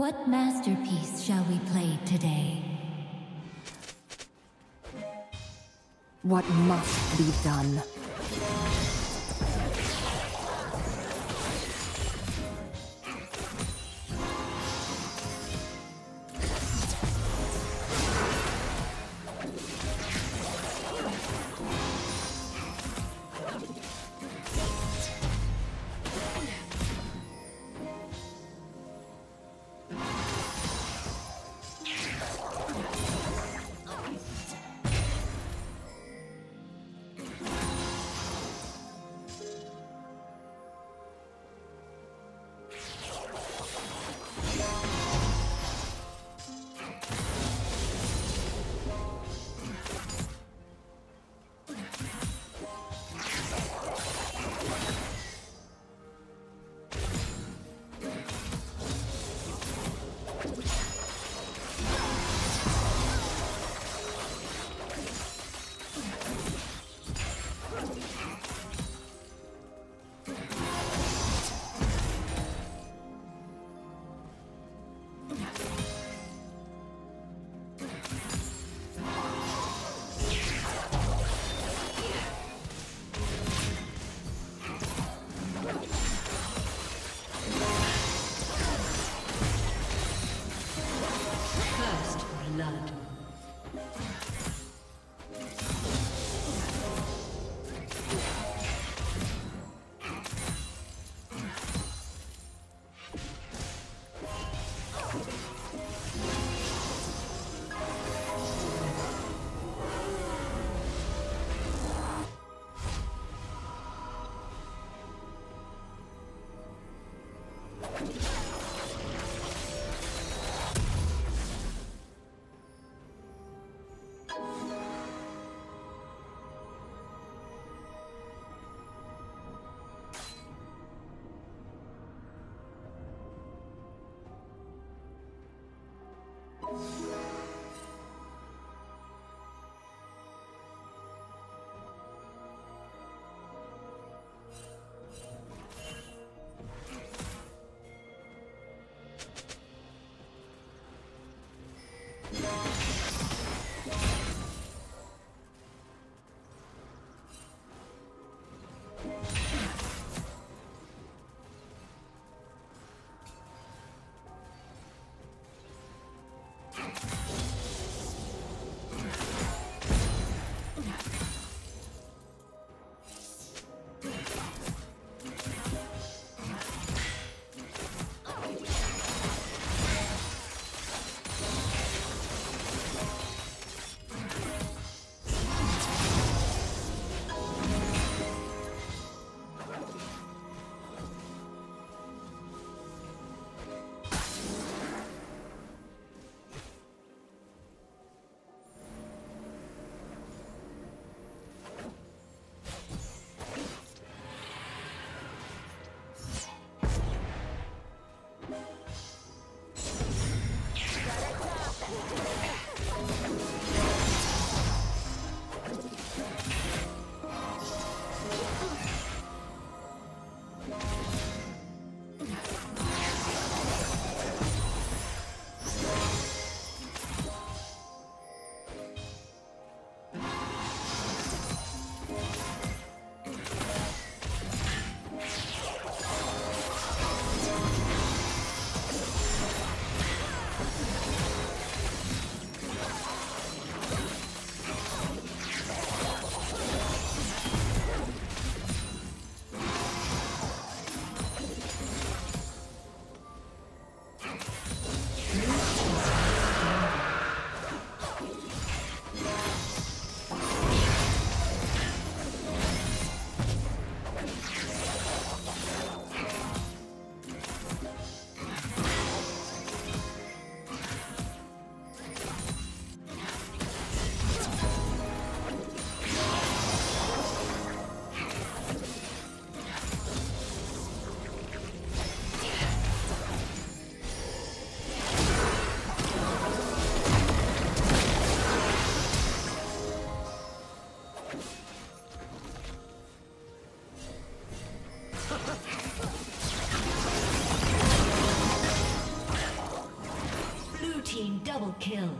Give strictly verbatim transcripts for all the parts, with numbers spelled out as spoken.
What masterpiece shall we play today? What must be done? Double kill.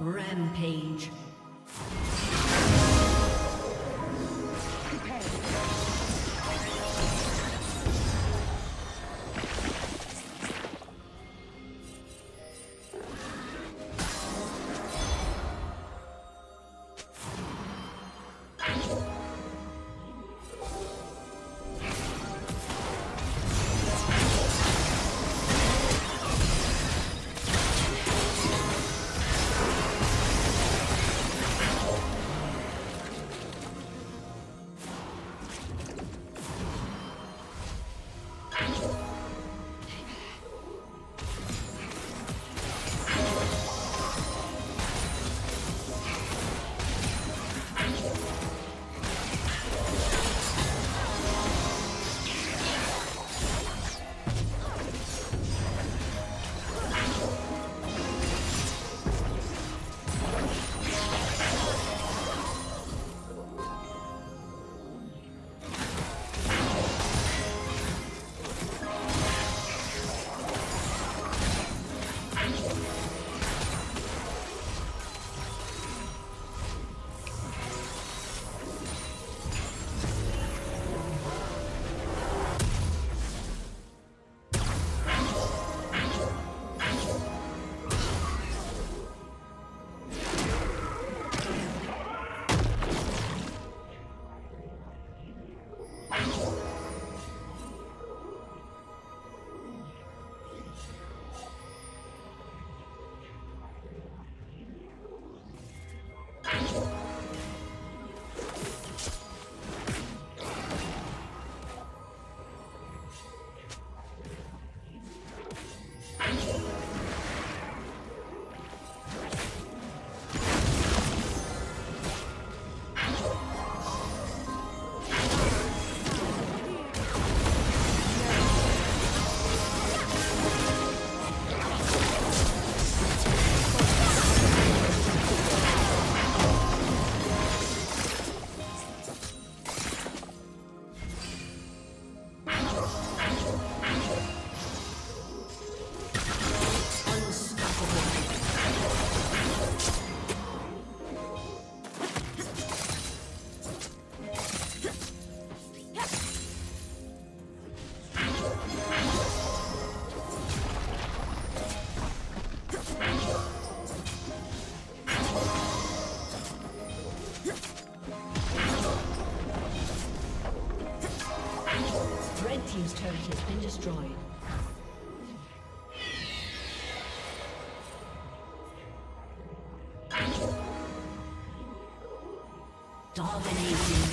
Rampage. Team's turret has been destroyed. Dominating.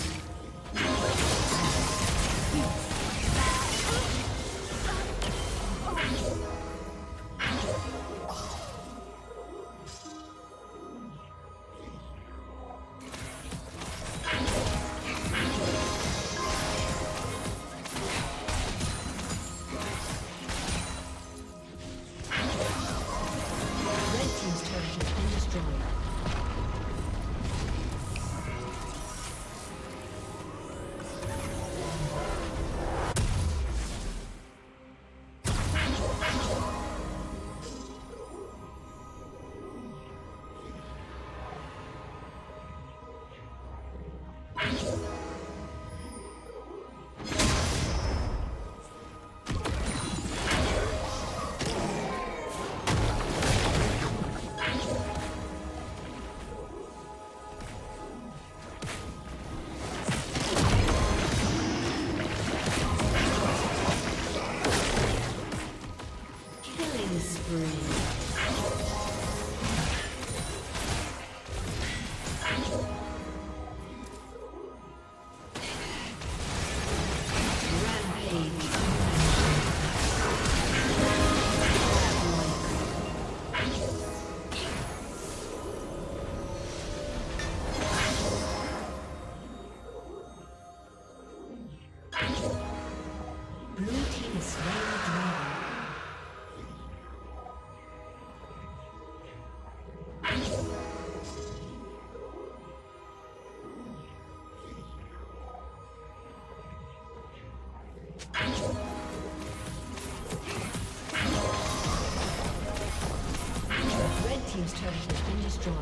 team's turret has been destroyed.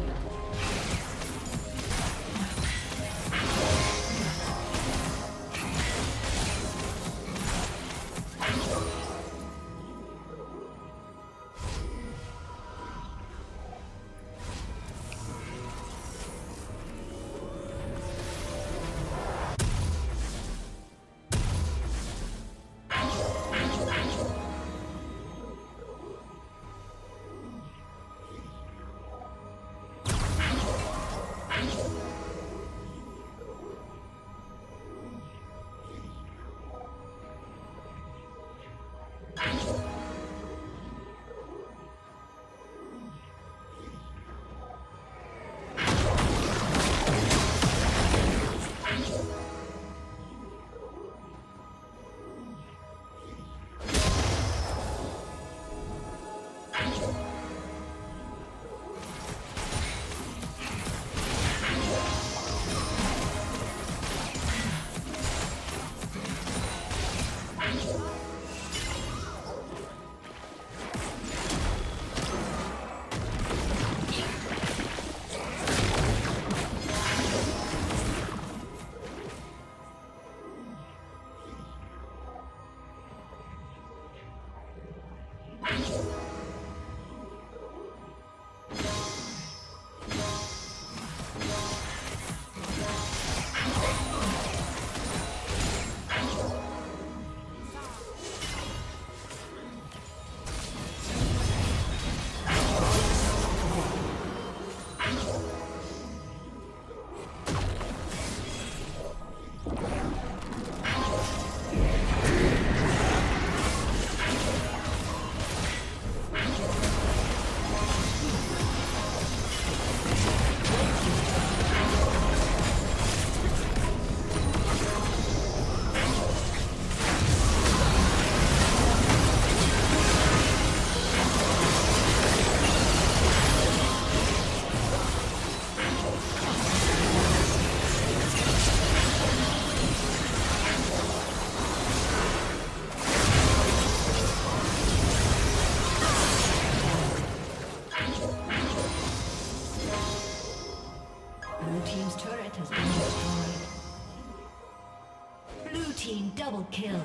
Double kill.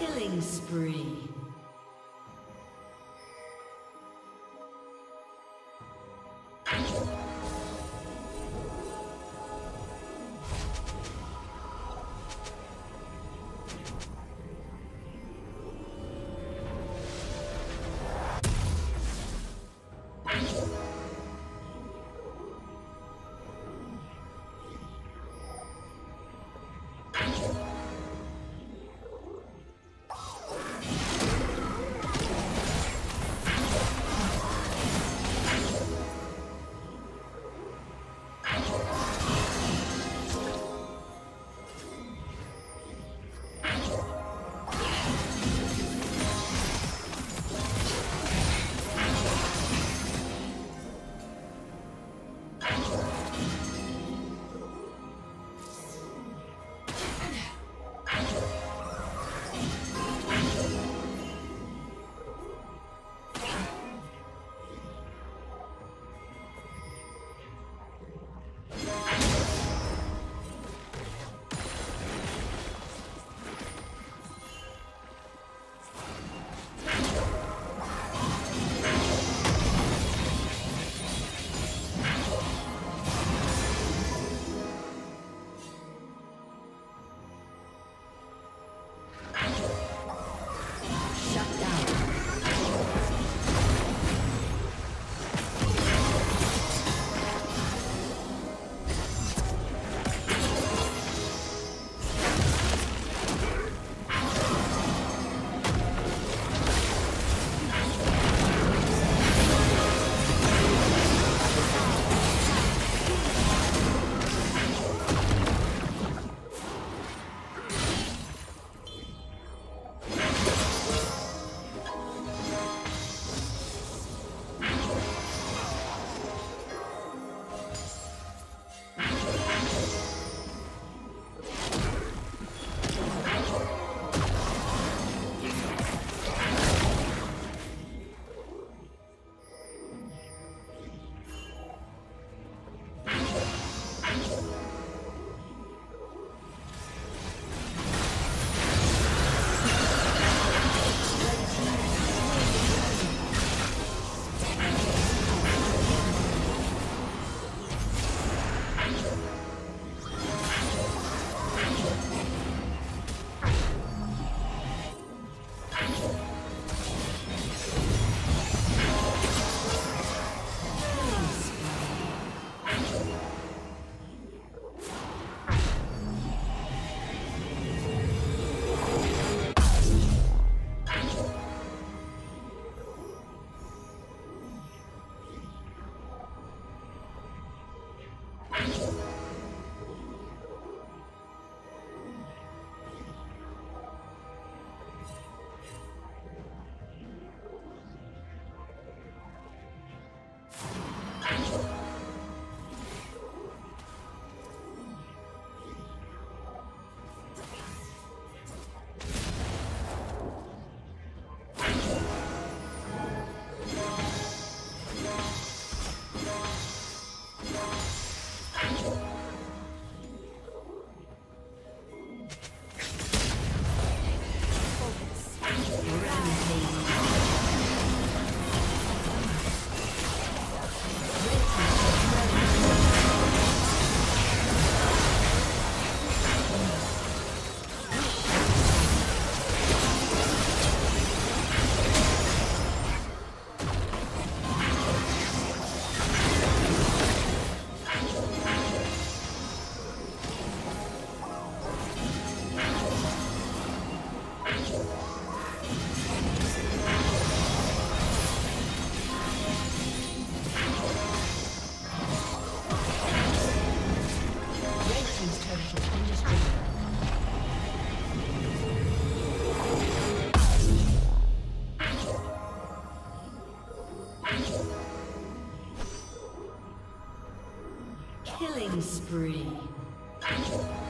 Killing spree. You Killing spree.